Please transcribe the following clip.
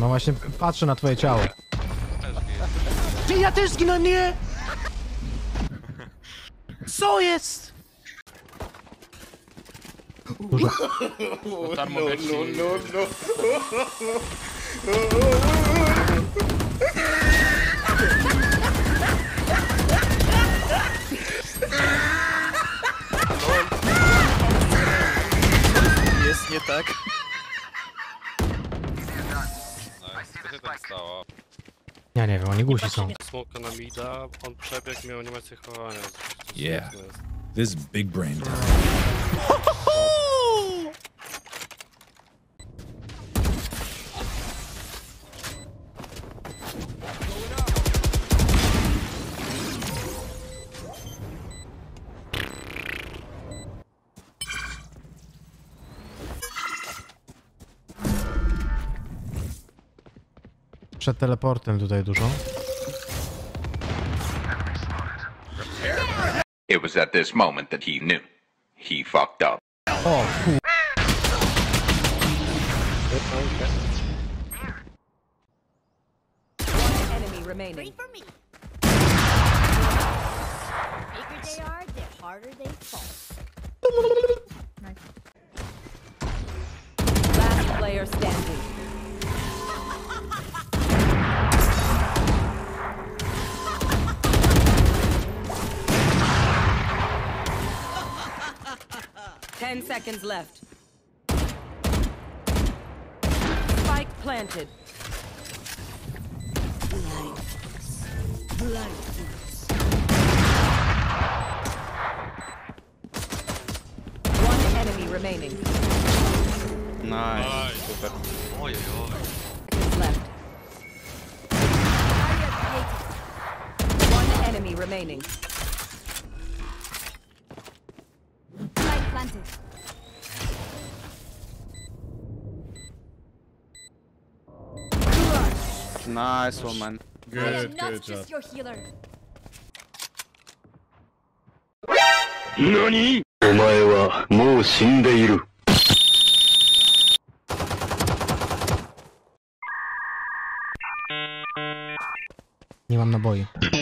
No właśnie, patrzę na twoje ciało. Ty, ja też zginąłem, nie! Co jest? Dużo. No. Jest nie tak. Co się tam stało? Ja nie wiem, oni głusi są. Smoka na mida, on przebiegł, miał animację chowania. Yeah, this big brain time. Przed teleportem tutaj dużo. It was at this moment that he knew he fucked up. O kur... Last player standing. Ten seconds left. Spike planted. Blindness. One enemy remaining. Nice. Super. Oj, oj. Left. One enemy remaining. Nice one, man. Good, good job. Your healer. NANI?! Omae wa mou shindeiru. Nie mam naboi.